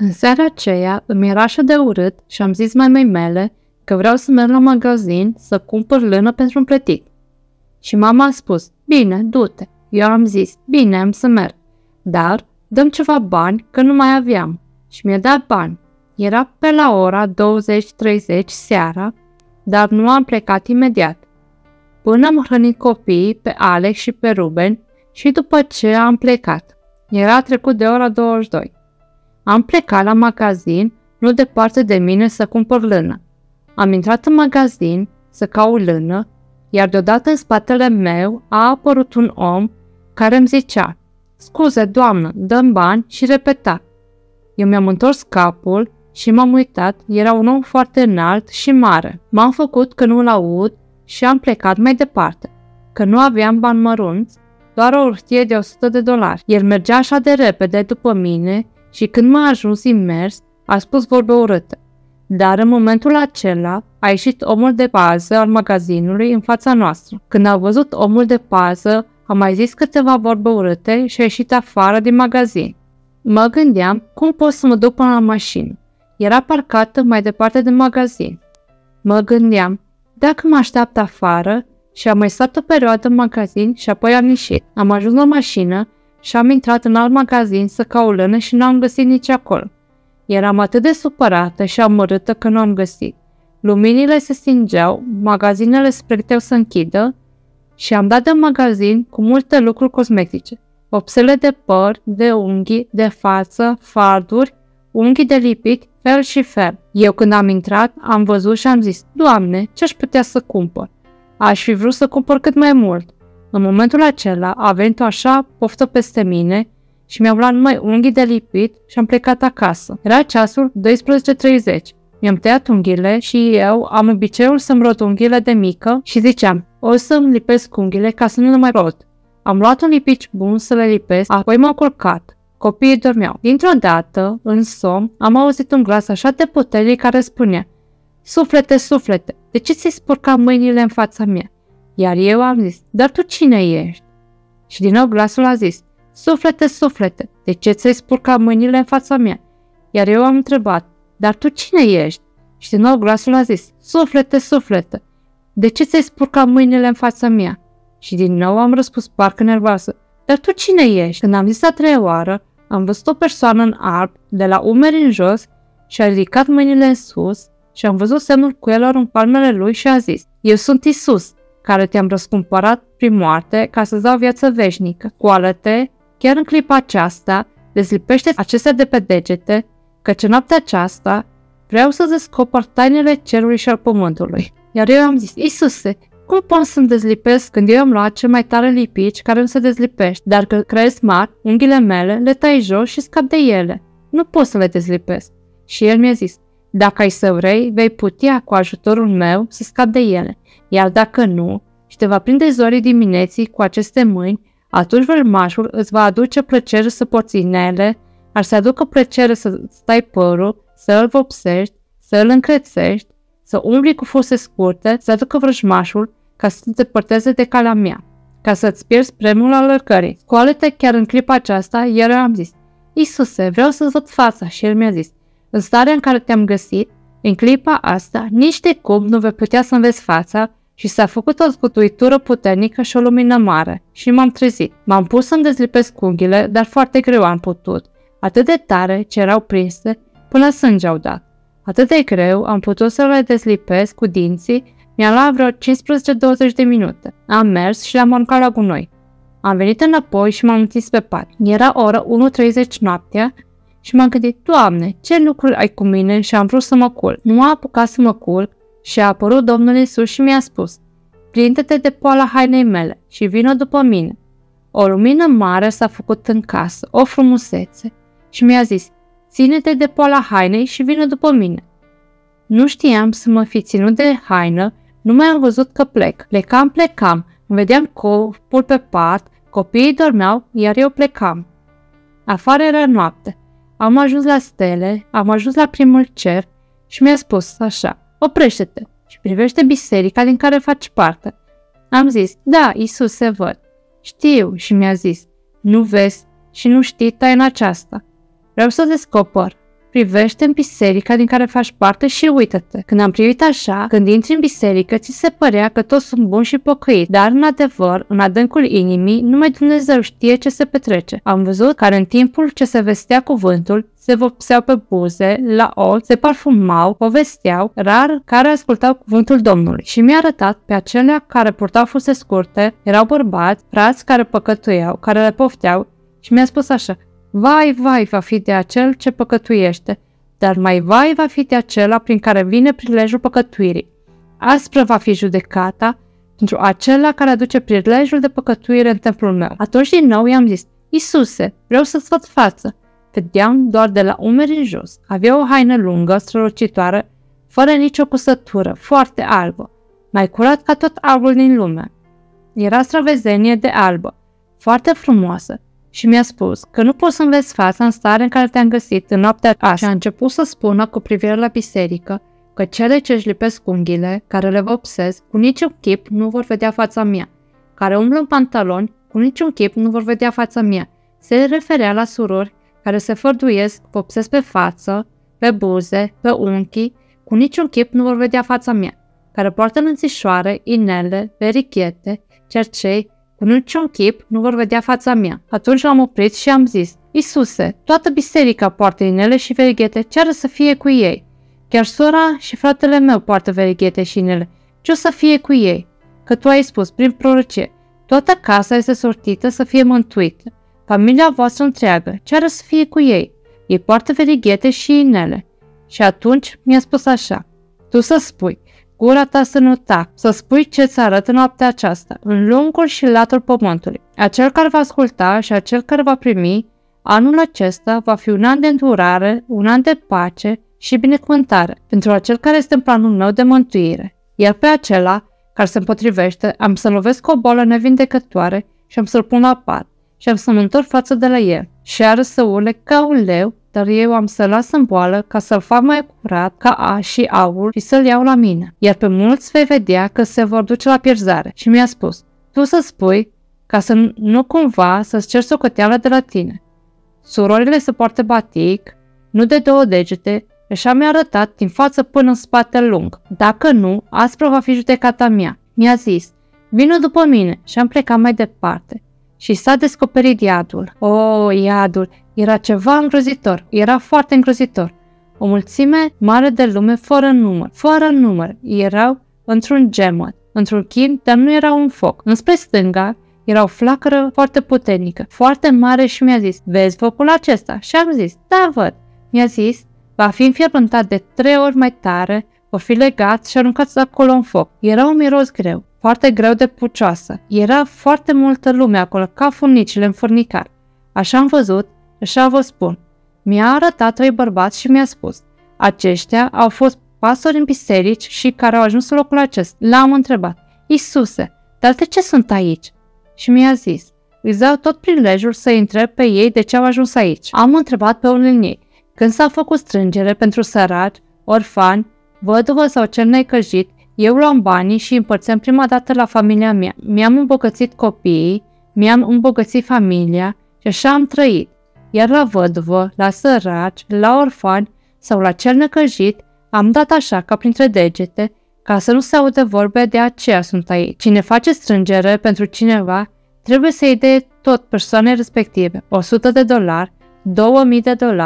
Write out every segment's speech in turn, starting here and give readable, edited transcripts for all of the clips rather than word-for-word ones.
În seara aceea îmi era așa de urât și am zis mamei mele că vreau să merg la magazin să cumpăr lână pentru împletit. Și mama a spus, bine, du-te. Eu am zis, bine, am să merg, dar dăm ceva bani că nu mai aveam. Și mi-a dat bani. Era pe la ora 20-30 seara, dar nu am plecat imediat. Până am hrănit copiii pe Alex și pe Ruben și după ce am plecat. Era trecut de ora 22. Am plecat la magazin, nu departe de mine, să cumpăr lână. Am intrat în magazin să caut lână, iar deodată în spatele meu a apărut un om care îmi zicea, scuze, doamnă, dăm bani, și repeta. Eu mi-am întors capul și m-am uitat, era un om foarte înalt și mare. M-am făcut că nu-l aud și am plecat mai departe, că nu aveam bani mărunți, doar o hârtie de 100 de dolari. El mergea așa de repede după mine și când m-a ajuns imers, a spus vorbe urâte. Dar în momentul acela a ieșit omul de pază al magazinului în fața noastră. Când a văzut omul de pază, a mai zis câteva vorbe urâte și a ieșit afară din magazin. Mă gândeam cum pot să mă duc până la mașină. Era parcată mai departe de magazin. Mă gândeam, dacă mă așteaptă afară, și am mai stat o perioadă în magazin și apoi am ieșit. Am ajuns la mașină și am intrat în alt magazin să caut lână și nu am găsit nici acolo. Eram atât de supărată și amărâtă că nu am găsit. Luminile se stingeau, magazinele se pregăteau să închidă și am dat de magazin cu multe lucruri cosmetice. Vopsele de păr, de unghii, de față, farduri, unghii de lipit, fel și fel. Eu când am intrat, am văzut și am zis, Doamne, ce-aș putea să cumpăr? Aș fi vrut să cumpăr cât mai mult. În momentul acela a venit așa poftă peste mine și mi-am luat numai unghii de lipit și am plecat acasă. Era ceasul 12:30. Mi-am tăiat unghiile și eu am obiceiul să-mi rot unghiile de mică și ziceam, o să-mi lipesc unghiile ca să nu le mai rot. Am luat un lipici bun să le lipesc, apoi m-am culcat. Copiii dormeau. Dintr-o dată, în somn, am auzit un glas așa de puternic care spunea, suflete, suflete, de ce ți-ai spurcat mâinile în fața mea? Iar eu am zis, dar tu cine ești? Și din nou glasul a zis, suflete, suflete, de ce ți-ai spurcat mâinile în fața mea? Iar eu am întrebat, dar tu cine ești? Și din nou glasul a zis, suflete, suflete, de ce ți-ai spurcat mâinile în fața mea? Și din nou am răspuns parcă nervoasă, dar tu cine ești? Când am zis a treia oară, am văzut o persoană în alb, de la umeri în jos, și-a ridicat mâinile în sus și am văzut semnul cuielor în palmele lui și a zis, eu sunt Isus, care te-am răscumpărat prin moarte ca să-ți dau viață veșnică. Scoală-te, chiar în clipa aceasta, dezlipește acestea de pe degete, căci în noaptea aceasta vreau să descopăr tainele cerului și al pământului. Iar eu am zis, Isuse, cum pot să-mi dezlipesc când eu am luat cel mai tare lipici care nu se dezlipește? Dar că crezi mari, unghiile mele le tai jos și scap de ele. Nu pot să le dezlipesc. Și el mi-a zis, dacă ai să vrei, vei putea cu ajutorul meu să scapi de ele. Iar dacă nu, și te va prinde zorii dimineții cu aceste mâini, atunci vâlmașul îți va aduce plăcere să porți inele, ar să aducă plăcere să stai părul, să îl vopsești, să îl încrețești, să umbli cu fuse scurte, să aducă vrăjmașul ca să te depărteze de calea mea, ca să-ți pierzi premiul alergării. Scoală-te chiar în clipa aceasta, iar eu am zis, Isuse, vreau să-ți văd fața, și el mi-a zis, în starea în care te-am găsit, în clipa asta, nici de cum nu vei putea să-mi vezi fața, și s-a făcut o zgutuitură puternică și o lumină mare și m-am trezit. M-am pus să-mi dezlipesc unghiile, dar foarte greu am putut, atât de tare ce erau prinse până sânge au dat. Atât de greu am putut să le dezlipesc cu dinții, mi-a luat vreo 15-20 de minute. Am mers și l-am aruncat la gunoi. Am venit înapoi și m-am întins pe pat. Era ora 1:30 noaptea și m-am gândit, Doamne, ce lucruri ai cu mine, și am vrut să mă culc. Nu am apucat să mă culc și a apărut Domnul Iisus și mi-a spus, prinde-te de poala hainei mele și vină după mine. O lumină mare s-a făcut în casă, o frumusețe, și mi-a zis, ține-te de poala hainei și vină după mine. Nu știam să mă fi ținut de haină, nu mai am văzut că plec. Plecam, îmi vedeam corpul pe pat, copiii dormeau, iar eu plecam. Afară era noapte. Am ajuns la stele, am ajuns la primul cer și mi-a spus așa, oprește-te și privește biserica din care faci parte. Am zis, da, Iisuse, văd. Știu, și mi-a zis, nu vezi și nu știi taina aceasta. Vreau să o descopăr, privește în biserica din care faci parte și uită-te. Când am privit așa, când intri în biserică, ți se părea că toți sunt buni și pocăiți, dar în adevăr, în adâncul inimii, numai Dumnezeu știe ce se petrece. Am văzut care în timpul ce se vestea cuvântul, se vopseau pe buze, la ochi, se parfumau, povesteau, rar care ascultau cuvântul Domnului. Și mi-a arătat pe acelea care purtau fuse scurte, erau bărbați, frați care păcătuiau, care le pofteau și mi-a spus așa: vai, vai, va fi de acel ce păcătuiește, dar mai vai va fi de acela prin care vine prilejul păcătuirii. Aspră va fi judecata pentru acela care aduce prilejul de păcătuire în templul meu. Atunci din nou i-am zis: Iisuse, vreau să-ți văd față. Vedeam doar de la umeri în jos. Avea o haină lungă, strălucitoare, fără nicio cusătură, foarte albă, mai curat ca tot albul din lume. Era stravezenie de albă, foarte frumoasă. Și mi-a spus că nu poți să-mi vezi fața în stare în care te-am găsit în noaptea asta. Și a început să spună cu privire la biserică că cele ce își lipesc unghiile, care le vopsesc, cu niciun chip nu vor vedea fața mea, care umblă în pantaloni, cu niciun chip nu vor vedea fața mea. Se referea la surori care se făduiesc, vopsesc pe față, pe buze, pe unchi, cu niciun chip nu vor vedea fața mea, care poartă lănțișoare, inele, verichete, cercei, cu niciun chip nu vor vedea fața mea. Atunci l-am oprit și am zis: Iisuse, toată biserica poartă inele și verighete, ce are să fie cu ei? Chiar sora și fratele meu poartă verighete și inele, ce o să fie cu ei? Că tu ai spus prin prorocie: toată casa este sortită să fie mântuită, familia voastră întreagă, ce are să fie cu ei? Ei poartă verighete și inele. Și atunci mi-a spus așa: tu să spui, gura ta să nu tac, să spui ce ți arăt în noaptea aceasta, în lungul și latul pământului. Acel care va asculta și acel care va primi, anul acesta va fi un an de îndurare, un an de pace și binecuvântare, pentru acel care este în planul meu de mântuire. Iar pe acela care se împotrivește, am să lovesc cu o boală nevindecătoare și am să-l pun la pat și am să mă întorc față de la el. Și are să ule ca un leu, dar eu am să-l las în boală ca să-l fac mai curat ca a și aur și să-l iau la mine. Iar pe mulți vei vedea că se vor duce la pierzare. Și mi-a spus: tu să spui, ca să nu cumva să-ți ceri socoteala de la tine. Surorile se poartă batic, nu de două degete, așa mi-a arătat din față până în spate lung. Dacă nu, aspră va fi judecata mea. Mi-a zis: vină după mine. Și am plecat mai departe. Și s-a descoperit iadul. Iadul! Era ceva îngrozitor, era foarte îngrozitor. O mulțime mare de lume fără număr, fără număr, erau într-un gemăt, într-un chin, dar nu era un foc. Înspre stânga era o flacără foarte puternică, foarte mare și mi-a zis: vezi focul acesta? Și am zis: da, văd. Mi-a zis: va fi înfierbântat de 3 ori mai tare, va fi legat și aruncat acolo în foc. Era un miros greu, foarte greu de pucioasă. Era foarte multă lume acolo, ca furnicile în furnicar. Așa am văzut, așa vă spun. Mi-a arătat 3 bărbați și mi-a spus: aceștia au fost pastori în biserici și care au ajuns în locul acesta. L-am întrebat: Iisuse, dar de ce sunt aici? Și mi-a zis: îți dau tot prilejul să întreb pe ei de ce au ajuns aici. Am întrebat pe unul din ei: când s-a făcut strângere pentru săraci, orfani, văduvă sau cel necăjit, eu luam banii și îi împărțeam prima dată la familia mea. Mi-am îmbogățit copiii, mi-am îmbogățit familia și așa am trăit. Iar la văduvă, la săraci, la orfani sau la cel necăjit, am dat așa ca printre degete, ca să nu se audă vorbe, de aceea sunt aici. Cine face strângere pentru cineva, trebuie să-i dea tot persoanei respective, $100,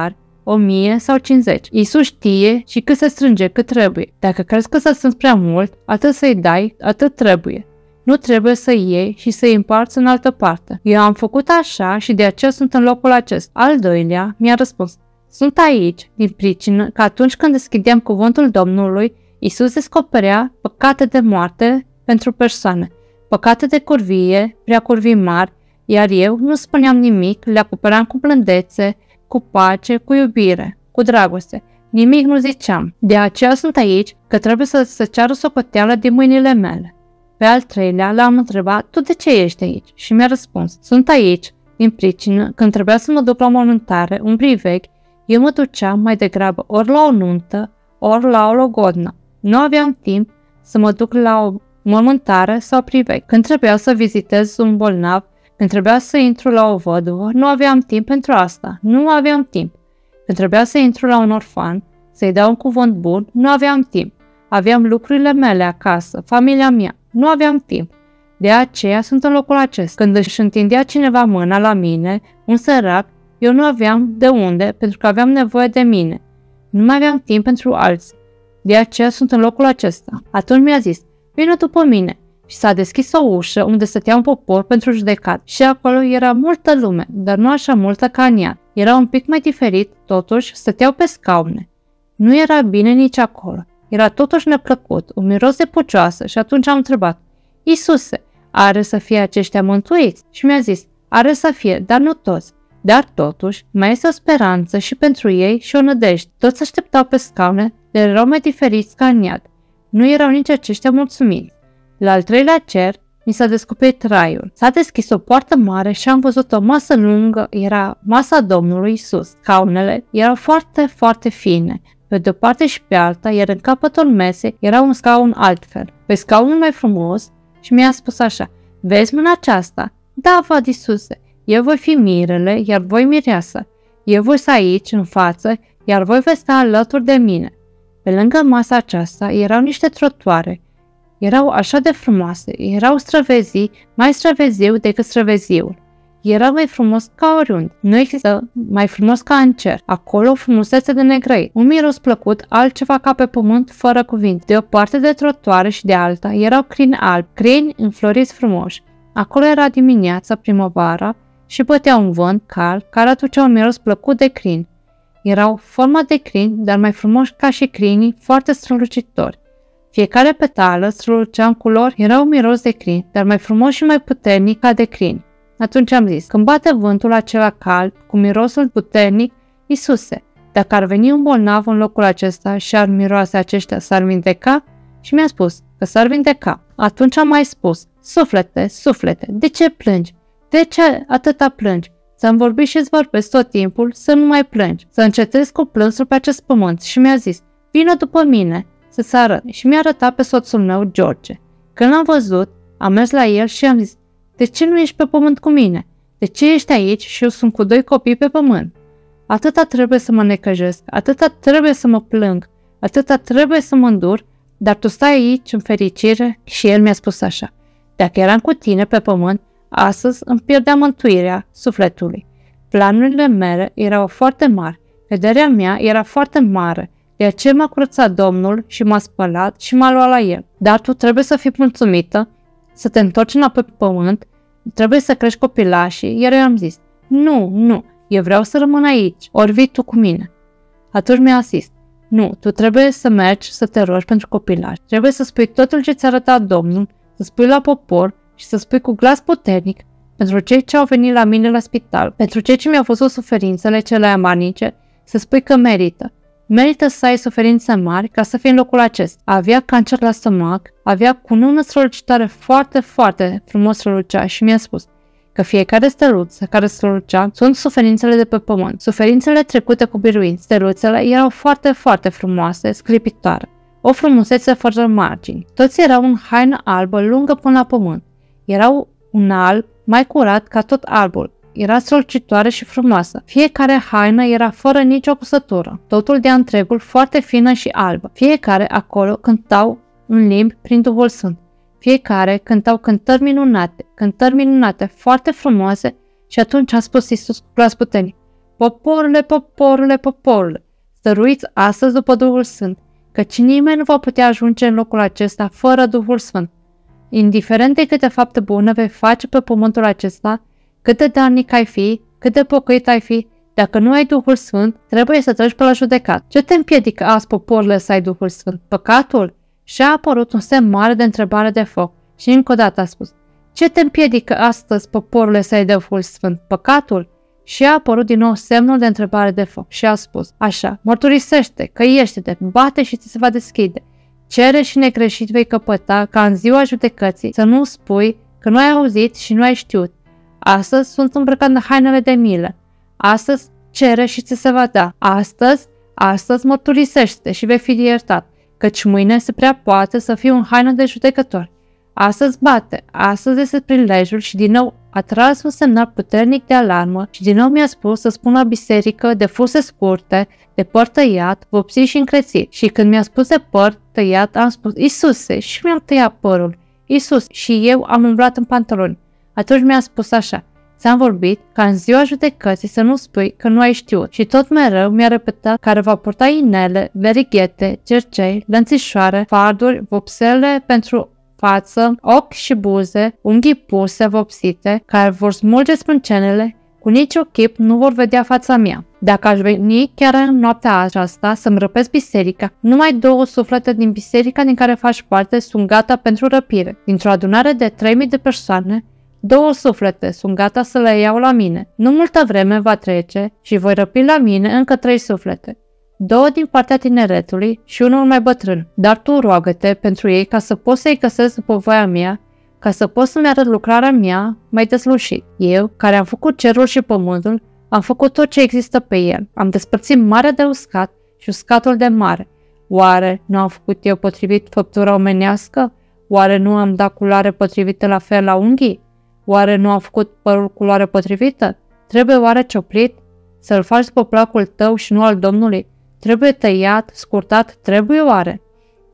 $2000, 1000 sau 50. Iisus știe și cât se strânge, cât trebuie. Dacă crezi că s-a strâns prea mult, atât să-i dai, atât trebuie. Nu trebuie să iei și să-i împarți în altă parte. Eu am făcut așa și de aceea sunt în locul acesta. Al doilea mi-a răspuns: sunt aici din pricină că atunci când deschideam cuvântul Domnului, Iisus descoperea păcate de moarte pentru persoane, păcate de curvie, prea curvii mari, iar eu nu spuneam nimic, le acoperam cu blândețe, cu pace, cu iubire, cu dragoste. Nimic nu ziceam. De aceea sunt aici, că trebuie să se ceară socoteală din mâinile mele. Pe al treilea l-am întrebat: tu de ce ești aici? Și mi-a răspuns: sunt aici din pricină când trebuia să mă duc la o mormântare, un privechi, eu mă duceam mai degrabă ori la o nuntă, ori la o logodnă. Nu aveam timp să mă duc la o mormântare sau privechi. Când trebuia să vizitez un bolnav, când trebuia să intru la o văduvă, nu aveam timp pentru asta, nu aveam timp. Când trebuia să intru la un orfan, să-i dau un cuvânt bun, nu aveam timp. Aveam lucrurile mele acasă, familia mea. Nu aveam timp. De aceea sunt în locul acesta. Când își întindea cineva mâna la mine, un sărac, eu nu aveam de unde, pentru că aveam nevoie de mine. Nu mai aveam timp pentru alții. De aceea sunt în locul acesta. Atunci mi-a zis, vină după mine. Și s-a deschis o ușă unde stătea un popor pentru judecat. Și acolo era multă lume, dar nu așa multă ca în ea. Era un pic mai diferit, totuși stăteau pe scaune. Nu era bine nici acolo. Era totuși neplăcut, un miros de pucioasă și atunci am întrebat, Iisuse, are să fie aceștia mântuiți? Și mi-a zis, are să fie, dar nu toți. Dar totuși, mai este o speranță și pentru ei și o nădejde. Toți așteptau pe scaune, dar erau mai diferiți ca în iad. Nu erau nici aceștia mulțumiți. La al treilea cer, mi s-a descoperit raiul. S-a deschis o poartă mare și am văzut o masă lungă, era masa Domnului Isus. Scaunele erau foarte, foarte fine. Pe de-o parte și pe alta, iar în capătul mesei era un scaun altfel. Pe scaunul mai frumos și mi-a spus așa, vezi mâna aceasta? Da, vad Iisuse, eu voi fi mirele, iar voi mireasă. Eu voi sta aici, în față, iar voi veți sta alături de mine. Pe lângă masa aceasta erau niște trotuare. Erau așa de frumoase, erau străvezii, mai străveziu decât străveziul. Era mai frumos ca oriunde. Nu există mai frumos ca în cer. Acolo frumusețe de negrăit. Un miros plăcut, altceva ca pe pământ, fără cuvinte. De o parte de trotuare și de alta erau crini albi, crini înfloriți frumoși. Acolo era dimineața, primăvara, și bătea un vânt cald care aducea un miros plăcut de crini. Erau forma de crini, dar mai frumoși ca și crinii, foarte strălucitori. Fiecare petală strălucea în culori. Era un miros de crini, dar mai frumos și mai puternic ca de crini. Atunci am zis, când bate vântul acela cald, cu mirosul puternic, Iisuse, dacă ar veni un bolnav în locul acesta și ar miroase aceștia, s-ar vindeca? Și mi-a spus că s-ar vindeca. Atunci am mai spus, suflete, suflete, de ce plângi? De ce atâta plângi? Să-mi vorbi și-ți vorbesc tot timpul, să nu mai plângi, să încetez cu plânsul pe acest pământ. Și mi-a zis, vină după mine, să-ți arăt. Și mi-a arătat pe soțul meu, George. Când l-am văzut, am mers la el și am zis, de ce nu ești pe pământ cu mine? De ce ești aici și eu sunt cu doi copii pe pământ? Atâta trebuie să mă necăjesc, atâta trebuie să mă plâng, atâta trebuie să mă îndur, dar tu stai aici în fericire. Și el mi-a spus așa, dacă eram cu tine pe pământ, astăzi îmi pierdea mântuirea sufletului. Planurile mele erau foarte mari, vederea mea era foarte mare, de aceea m-a curățat Domnul și m-a spălat și m-a luat la el. Dar tu trebuie să fii mulțumită, să te întorci înapoi pe pământ, trebuie să crești copilașii, iar eu am zis, nu, nu, eu vreau să rămân aici, ori vii tu cu mine. Atunci mi-a zis, nu, tu trebuie să mergi să te rogi pentru copilași, trebuie să spui totul ce ți-a arătat Domnul, să spui la popor și să spui cu glas puternic pentru cei ce au venit la mine la spital, pentru cei ce mi-au văzut suferințele cele amarnice, să spui că merită. Merită să ai suferințe mari ca să fii în locul acesta. Avea cancer la stomac, avea cunună strălucitoare foarte, foarte frumos strălucea și mi-a spus că fiecare steluță care strălucea sunt suferințele de pe pământ. Suferințele trecute cu biruin, steluțele erau foarte, foarte frumoase, sclipitoare. O frumusețe fără margini. Toți erau în haină albă lungă până la pământ. Erau un alb mai curat ca tot albul. Era strălucitoare și frumoasă. Fiecare haină era fără nicio cusătură, totul de-a întregul foarte fină și albă. Fiecare acolo cântau în limbi prin Duhul Sfânt. Fiecare cântau cântări minunate, foarte frumoase. Și atunci a spus Iisus cu glas puternic, poporule, poporule, poporule, stăruiți astăzi după Duhul Sfânt, căci nimeni nu va putea ajunge în locul acesta fără Duhul Sfânt. Indiferent de câte fapte bune vei face pe pământul acesta, cât de darnic ai fi, cât de pocăit ai fi, dacă nu ai Duhul Sfânt, trebuie să treci pe la judecat. Ce te împiedică azi, poporule, să ai Duhul Sfânt? Păcatul? Și a apărut un semn mare de întrebare de foc și încă o dată a spus, ce te împiedică astăzi, poporule, să ai Duhul Sfânt? Păcatul? Și a apărut din nou semnul de întrebare de foc și a spus, așa, mărturisește, căiește-te, bate și ți se va deschide, cere și negreșit vei căpăta, ca în ziua judecății să nu spui că nu ai auzit și nu ai știut. Astăzi sunt îmbrăcat în hainele de milă. Astăzi cere și ți se va da. Astăzi mărturisește și vei fi iertat, căci mâine se prea poate să fii în haină de judecător. Astăzi bate, astăzi este prilejul și din nou a tras un semnal puternic de alarmă și din nou mi-a spus să spun la biserică de fuse scurte, de păr tăiat, vopsit și încrețit. Și când mi-a spus de păr tăiat, am spus, Iisuse, și mi-am tăiat părul. Iisus, și eu am umblat în pantaloni. Atunci mi-a spus așa, ți-am vorbit ca în ziua judecății să nu spui că nu ai știut. Și tot mereu mi-a repetat care va purta inele, verighete, cercei, lănțișoare, farduri, vopsele pentru față, ochi și buze, unghii puse, vopsite, care vor smulge sprâncenele, cu niciun chip nu vor vedea fața mea. Dacă aș veni chiar în noaptea aceasta să-mi răpesc biserica, numai două suflete din biserica din care faci parte sunt gata pentru răpire. Dintr-o adunare de 3000 de persoane, două suflete sunt gata să le iau la mine. Nu multă vreme va trece și voi răpi la mine încă 3 suflete. 2 din partea tineretului și unul mai bătrân. Dar tu roagă-te pentru ei ca să poți să-i găsesc după voia mea, ca să pot să-mi arăt lucrarea mea mai deslușit. Eu, care am făcut cerul și pământul, am făcut tot ce există pe el. Am despărțit marea de uscat și uscatul de mare. Oare nu am făcut eu potrivit făptura omenească? Oare nu am dat culoare potrivită la fel la unghii? Oare nu am făcut părul culoare potrivită? Trebuie oare cioplit? Să-l faci după placul tău și nu al Domnului? Trebuie tăiat, scurtat, trebuie oare?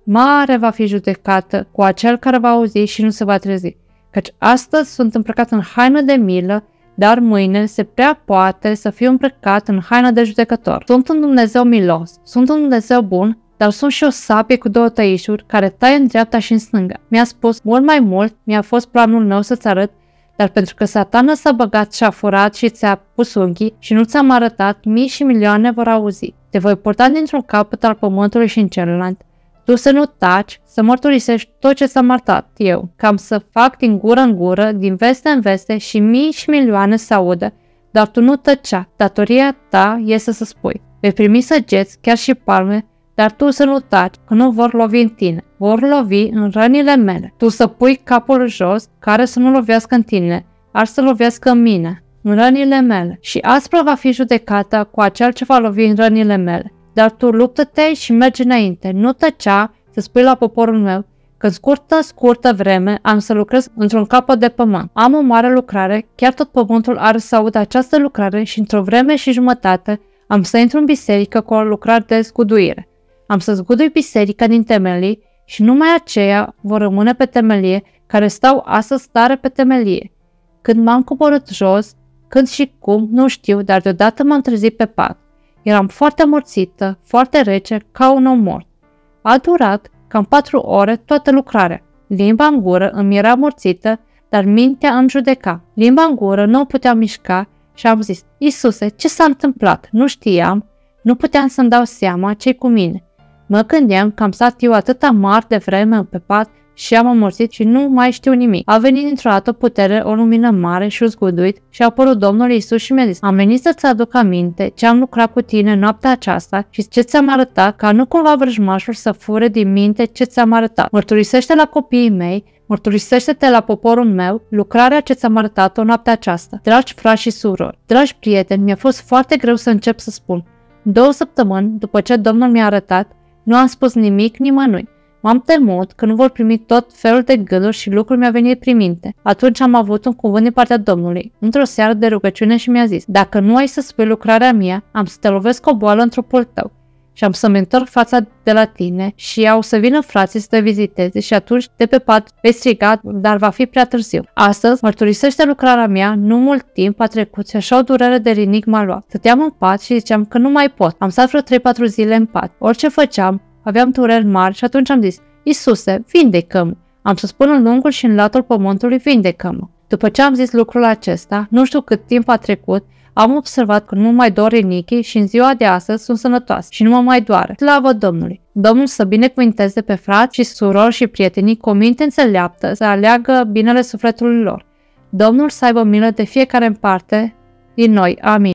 Mare va fi judecată cu acel care va auzi și nu se va trezi, căci astăzi sunt îmbrăcat în haină de milă, dar mâine se prea poate să fiu îmbrăcat în haină de judecător. Sunt un Dumnezeu milos, sunt un Dumnezeu bun, dar sunt și o sabie cu două tăișuri care taie în dreapta și în stânga. Mi-a spus, mult mai mult mi-a fost planul meu să-ți arăt, dar pentru că Satana s-a băgat și a furat și ți-a pus unghii și nu ți-am arătat, mii și milioane vor auzi. Te voi purta dintr-un capăt al pământului și în celălalt. Tu să nu taci, să mărturisești tot ce s-am arătat eu, cam să fac din gură în gură, din veste în veste și mii și milioane să audă, dar tu nu tăcea. Datoria ta este să spui. Vei primi săgeți, chiar și palme, dar tu să nu taci, că nu vor lovi în tine, vor lovi în rănile mele. Tu să pui capul jos, care să nu lovească în tine, ar să lovească în mine, în rănile mele. Și aspră va fi judecată cu acel ce va lovi în rănile mele. Dar tu luptă-te și mergi înainte, nu tăcea să spui la poporul meu că în scurtă vreme am să lucrez într-un capăt de pământ. Am o mare lucrare, chiar tot pământul are să audă această lucrare și într-o vreme și jumătate am să intru în biserică cu o lucrare de zguduire. Am să zgudui biserica din temelii și numai aceia vor rămâne pe temelie care stau astăzi tare pe temelie. Când m-am coborât jos, când și cum, nu știu, dar deodată m-am trezit pe pat. Eram foarte amorțită, foarte rece, ca un om mort. A durat cam 4 ore toată lucrarea. Limba în gură îmi era amorțită, dar mintea îmi judeca. Limba în gură nu o puteam mișca și am zis, Iisuse, ce s-a întâmplat? Nu știam, nu puteam să-mi dau seama ce-i cu mine. Mă gândeam că am stat eu atâta mare de vreme pe pat și am amorțit și nu mai știu nimic. A venit dintr-o dată putere, o lumină mare și un zguduit și a apărut Domnul Iisus și mi-a zis, am venit să-ți aduc aminte ce am lucrat cu tine noaptea aceasta și ce ți-am arătat, ca nu cumva vrăjmașul să fure din minte ce ți-am arătat. Mărturisește la copiii mei, mărturisește-te la poporul meu lucrarea ce ți-am arătat-o noaptea aceasta. Dragi frați și surori, dragi prieteni, mi-a fost foarte greu să încep să spun. 2 săptămâni după ce Domnul mi-a arătat, nu am spus nimic nimănui. M-am temut că nu vor primi tot felul de gânduri și lucruri mi-au venit prin minte. Atunci am avut un cuvânt din partea Domnului, într-o seară de rugăciune și mi-a zis, dacă nu ai să spui lucrarea mea, am să te lovesc o boală în trupul tău și am să-mi întorc fața de la tine și au să vină frații să te viziteze și atunci de pe pat vei striga, dar va fi prea târziu. Astăzi mărturisește lucrarea mea, nu mult timp a trecut și așa o durere de rinic m-a luat. Stăteam în pat și ziceam că nu mai pot. Am stat vreo 3-4 zile în pat. Orice făceam, aveam dureri mari și atunci am zis, Iisuse, vindecă-mă! Am să spun în lungul și în latul pământului, vindecă-mă! După ce am zis lucrul acesta, nu știu cât timp a trecut, am observat că nu mai dor rinichii și în ziua de astăzi sunt sănătoasă și nu mă mai doare. Slavă Domnului! Domnul să binecuvinteze pe frați și surori și prietenii cu o minte înțeleaptă să aleagă binele sufletului lor. Domnul să aibă milă de fiecare în parte din noi. Amin.